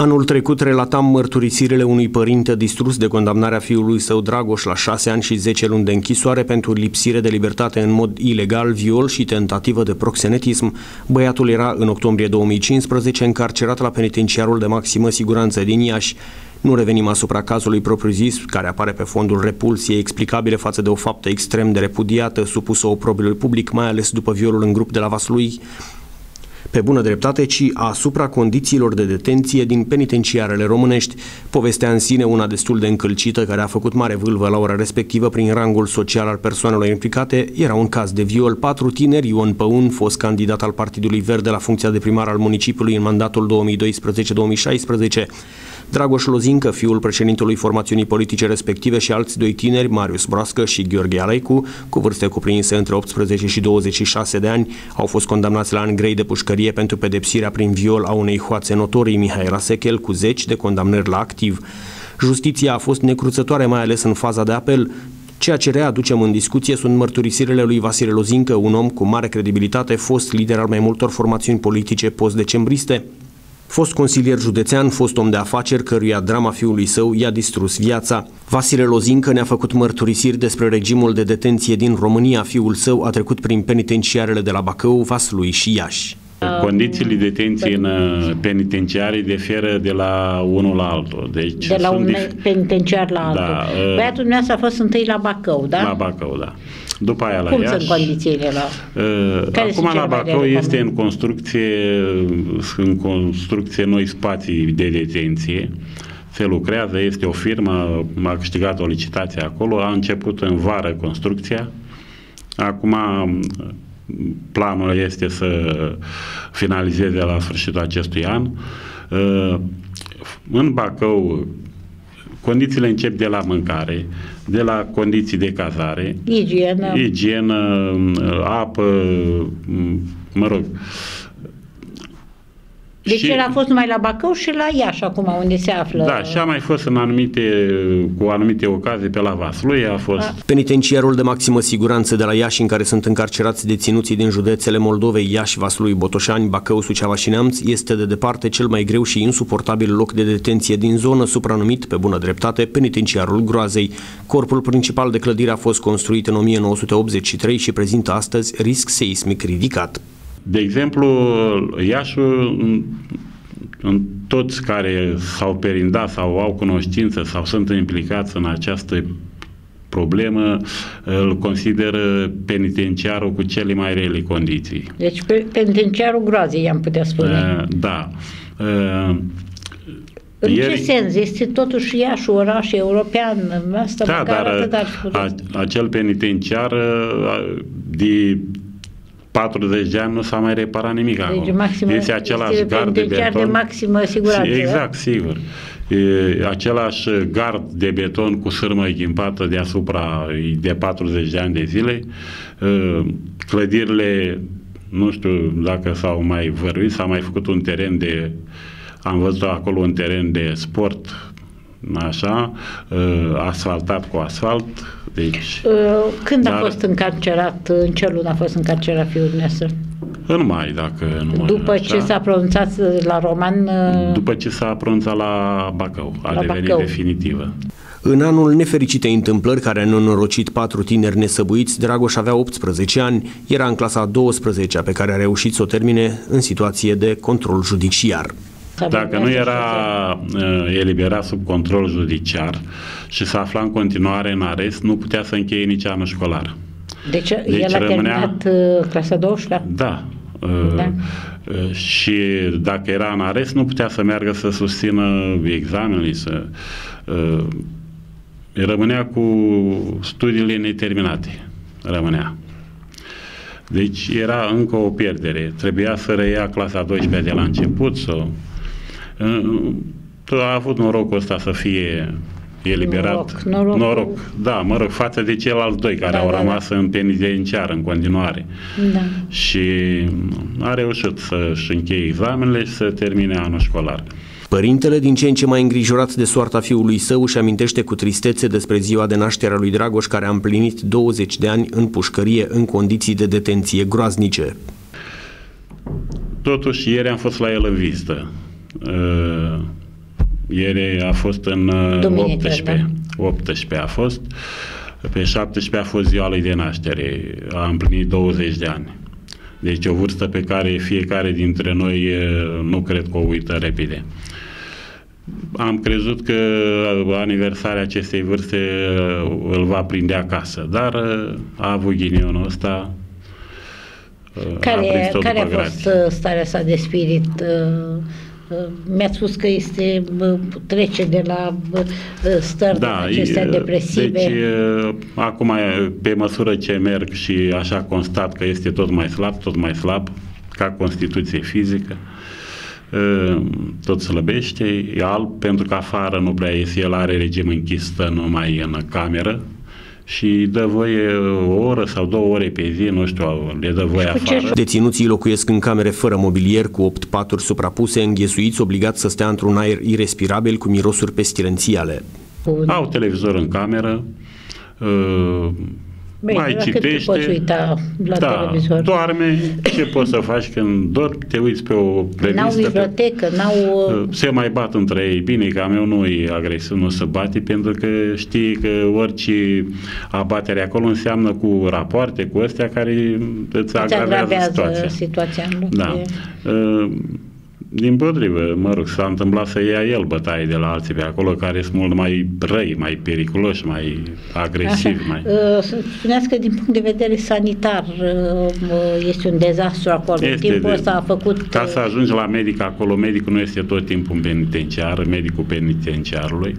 Anul trecut relatam mărturisirile unui părinte distrus de condamnarea fiului său Dragoș la 6 ani și 10 luni de închisoare pentru lipsire de libertate în mod ilegal, viol și tentativă de proxenetism. Băiatul era în octombrie 2015 încarcerat la penitenciarul de maximă siguranță din Iași. Nu revenim asupra cazului propriu-zis, care apare pe fondul repulsiei explicabile față de o faptă extrem de repudiată, supusă oprobriului public, mai ales după violul în grup de la Vaslui, pe bună dreptate, ci asupra condițiilor de detenție din penitenciarele românești. Povestea în sine una destul de încălcită, care a făcut mare vâlvă la ora respectivă prin rangul social al persoanelor implicate. Era un caz de viol. 4 tineri, Ion Păun, fost candidat al Partidului Verde la funcția de primar al municipiului în mandatul 2012-2016, Dragoș Lozincă, fiul președintelui formațiunii politice respective, și alți 2 tineri, Marius Broască și Gheorghe Aleicu, cu vârste cuprinse între 18 și 26 de ani, au fost condamnați la ani grei de pușcărie pentru pedepsirea prin viol a unei hoațe notorii, Mihai Rasechel, cu 10 de condamnări la activ. Justiția a fost necruțătoare, mai ales în faza de apel. Ceea ce readucem în discuție sunt mărturisirile lui Vasile Lozincă, un om cu mare credibilitate, fost lider al mai multor formațiuni politice post-decembriste, fost consilier județean, fost om de afaceri, căruia drama fiului său i-a distrus viața. Vasile Lozincă ne-a făcut mărturisiri despre regimul de detenție din România. Fiul său a trecut prin penitenciarele de la Bacău, Vaslui și Iași. Condițiile de detenție în penitenciare diferă de la unul la altul. Deci de la un penitenciar la altul. Da, băiatul dumneavoastră a fost întâi la Bacău, da? La Bacău, da. După aia la Iași. Cum sunt condițiile la... Acum la Bacău este în construcție noi spații de detenție. Se lucrează, este o firmă, a câștigat o licitație acolo, a început în vară construcția. Acum... planul este să finalizeze la sfârșitul acestui an. În Bacău condițiile încep de la mâncare, de la condiții de cazare, igienă, apă, mă rog. Deci el a fost numai la Bacău și la Iași acum, unde se află. Da, și a mai fost cu anumite ocazii pe la Vaslui, a fost. Penitenciarul de maximă siguranță de la Iași, în care sunt încarcerați deținuții din județele Moldovei, Iași, Vaslui, Botoșani, Bacău, Suceava și Neamț, este de departe cel mai greu și insuportabil loc de detenție din zonă, supranumit, pe bună dreptate, penitenciarul groazei. Corpul principal de clădire a fost construit în 1983 și prezintă astăzi risc seismic ridicat. De exemplu, Iașul, în toți care s-au perindat sau au cunoștință sau sunt implicați în această problemă, îl consideră penitenciarul cu cele mai rele condiții. Deci penitenciarul groazei, i-am putea spune. Da. În ce sens? Este totuși Iași, oraș european, asta da, dar acel penitenciar de 40 de ani nu s-a mai reparat nimic, deci, acolo. Este același gard de beton. De maximă siguranță. Exact, sigur. E același gard de beton cu sârmă ghimpată deasupra de 40 de ani de zile. Clădirile, nu știu dacă s-au mai văruit, s-a mai făcut un teren de... Am văzut acolo un teren de sport, așa, asfaltat cu asfalt. Deci, când a fost încarcerat, în ce lună a fost încarcerat fiul dumneavoastră? În mai, dacă nu. După ce s-a pronunțat la Roman? După ce s-a pronunțat la Bacău, a devenit definitivă. În anul nefericitei întâmplări care a nenorocit 4 tineri nesăbuiți, Dragoș avea 18 ani, era în clasa 12-a pe care a reușit să o termine în situație de control judiciar. Dacă nu era eliberat sub control judiciar și se afla în continuare în arest, nu putea să încheie nici anul școlar. Deci el a terminat clasa 12-a? Da. Și dacă era în arest, nu putea să meargă să susțină examenele, să... rămânea cu studiile neterminate. Rămânea. Deci era încă o pierdere. Trebuia să reia clasa 12-a de la început. A avut norocul ăsta să fie eliberat. Noroc. Da, mă rog, față de ceilalți 2 care au rămas în penitenciar în continuare. Da. Și a reușit să-și încheie examenele și să termine anul școlar. Părintele, din ce în ce mai îngrijorat de soarta fiului său, își amintește cu tristețe despre ziua de naștere a lui Dragoș, care a împlinit 20 de ani în pușcărie, în condiții de detenție groaznice. Totuși, ieri am fost la el în vizită. Ieri a fost în duminică, 18. Da? 18 a fost. Pe 17 a fost ziua lui de naștere. A împlinit 20 de ani. Deci o vârstă pe care fiecare dintre noi nu cred că o uită repede. Am crezut că aniversarea acestei vârste îl va prinde acasă, dar a avut ghinionul ăsta. Care a fost starea sa de spirit? Mi-ați spus că este, trece de la stări acestea depresive. Deci, acum, pe măsură ce merg și așa constat că este tot mai slab, ca constituție fizică, tot slăbește, e alb, pentru că afară nu prea iese, el are regim închis, stă numai în cameră și dă voie o oră sau 2 ore pe zi, nu știu, le dă voie afară. Deținuții locuiesc în camere fără mobilier, cu 8 paturi suprapuse, înghesuiți, obligați să stea într-un aer irespirabil cu mirosuri pestilențiale. Au televizor în cameră, mai citește, poți uita la televizor. Doarme, ce poți să faci când dormi, te uiți pe o revistă. N-au bibliotecă, se mai bat între ei, bine, că a meu nu e agresiv, nu se bate, pentru că știi că orice abatere acolo înseamnă cu rapoarte, cu astea care îți agravează situația. Da. Din potrivă, mă rog, s-a întâmplat să ia el bătaie de la alții pe acolo, care sunt mult mai răi, mai periculoși, mai agresivi. Spuneați că din punct de vedere sanitar este un dezastru acolo. Timpul ăsta a făcut... Ca să ajungi la medic acolo, medicul nu este tot timpul în penitenciar, medicul penitenciarului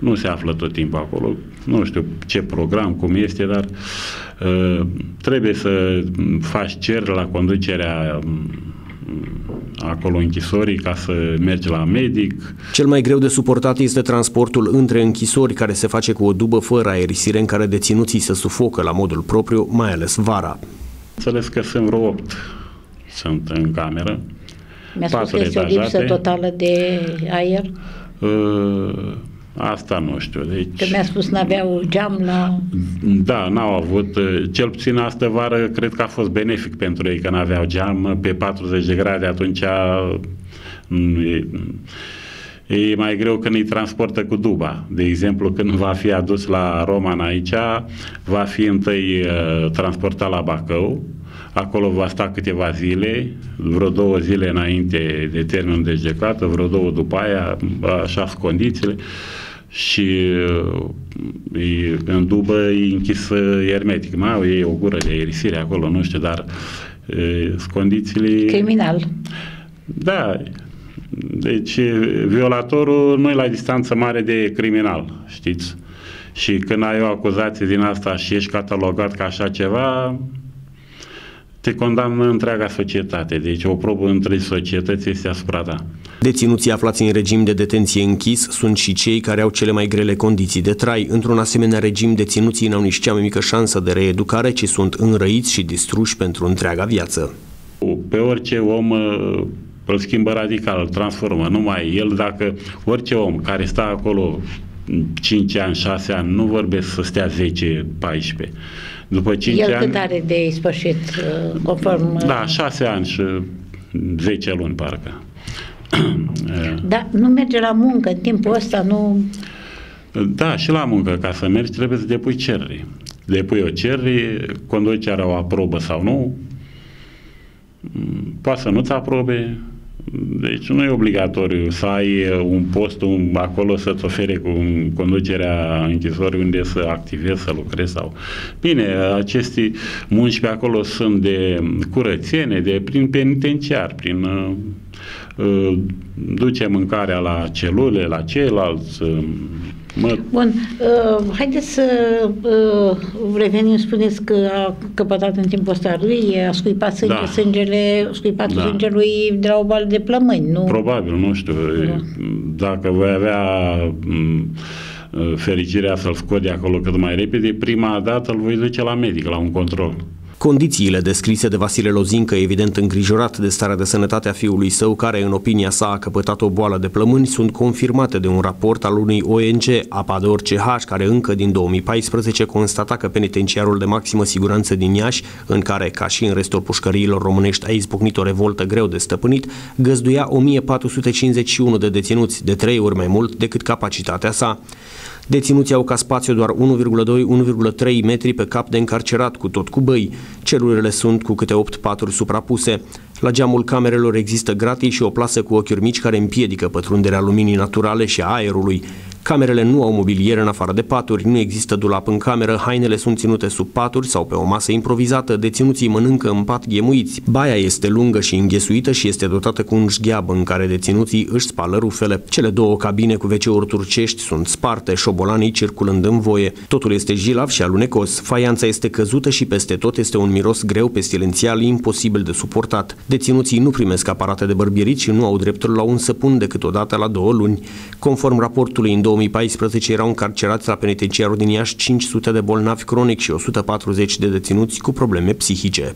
nu se află tot timpul acolo. Nu știu ce program, cum este, dar trebuie să faci cer la conducerea acolo închisorii ca să mergi la medic. Cel mai greu de suportat este transportul între închisori, care se face cu o dubă fără aerisire, în care deținuții se sufocă la modul propriu, mai ales vara. Înțeles că sunt vreo 8 sunt în cameră. Mi-a spus că este o lipsă totală de aer? Asta nu știu. Deci, că mi-a spus n-aveau geam la... Da, n-au avut. Cel puțin astă vară cred că a fost benefic pentru ei că n-aveau geam. Pe 40 de grade atunci e mai greu când îi transportă cu duba. De exemplu, când va fi adus la Roman aici, va fi întâi transportat la Bacău. Acolo va sta câteva zile, vreo 2 zile înainte de termenul de judecată, vreo 2 după aia, așa sunt condițiile, și în dubă e închis ermetic. Mai au ei o gură de aerisire acolo, nu știu, dar sunt condițiile... Criminal. Da, deci violatorul nu e la distanță mare de criminal, știți? Și când ai o acuzație din asta și ești catalogat ca așa ceva... Te condamnă întreaga societate, deci o probă între societăți este asupra ta. Deținuții aflați în regim de detenție închis sunt și cei care au cele mai grele condiții de trai. Într-un asemenea regim, deținuții n-au nici cea mai mică șansă de reeducare, ci sunt înrăiți și distruși pentru întreaga viață. Pe orice om îl schimbă radical, îl transformă, numai el, dacă orice om care stă acolo 5 ani, 6 ani, nu vorbesc să stea 10, 14. După 5 ani... El cât are de ispășit, conform... Da, 6 ani și 10 luni, parcă. Da, nu merge la muncă în timpul ăsta, nu... Da, și la muncă, ca să mergi, trebuie să depui cerere. Depui o cerere, conducerea o aprobă sau nu, poate să nu-ți aprobe. Deci nu e obligatoriu să ai un post acolo să-ți ofere cu conducerea închisorii unde să activezi, să lucrezi sau... Bine, aceste munci pe acolo sunt de curățenie, de prin penitenciar, prin duce mâncarea la celule, la ceilalți... Bun, haideți să revenim, spuneți că a căpătat în timpul ăsta lui, a scuipat sânge, da. Scuipatul sângelui de la o bală de plămâni, nu? Probabil, nu știu, dacă voi avea fericirea să-l scot de acolo cât mai repede, prima dată îl voi duce la medic, la un control. Condițiile descrise de Vasile Lozincă, evident îngrijorat de starea de sănătate a fiului său, care în opinia sa a căpătat o boală de plămâni, sunt confirmate de un raport al unui ONG, Apador CH, care încă din 2014 constata că penitenciarul de maximă siguranță din Iași, în care, ca și în restul pușcăriilor românești, a izbucnit o revoltă greu de stăpânit, găzduia 1451 de deținuți, de 3 ori mai mult decât capacitatea sa. Deținuții au ca spațiu doar 1,2-1,3 metri pe cap de încarcerat, cu tot cu băi. Celulele sunt cu câte 8 paturi suprapuse. La geamul camerelor există gratii și o plasă cu ochiuri mici care împiedică pătrunderea luminii naturale și a aerului. Camerele nu au mobilier în afară de paturi, nu există dulap în cameră, hainele sunt ținute sub paturi sau pe o masă improvizată, deținuții mănâncă în pat ghemuiți. Baia este lungă și înghesuită și este dotată cu un șgheab în care deținuții își spală rufele. Cele două cabine cu WC-uri turcești sunt sparte, șobolanii circulând în voie. Totul este jilav și alunecos, faianța este căzută și peste tot este un miros greu, pestilențial, imposibil de suportat. Deținuții nu primesc aparate de bărbierit și nu au dreptul la un săpun decât o dată la 2 luni. Conform raportului, în 2014 erau încarcerați la penitenciarul din Iași 500 de bolnavi cronici și 140 de deținuți cu probleme psihice.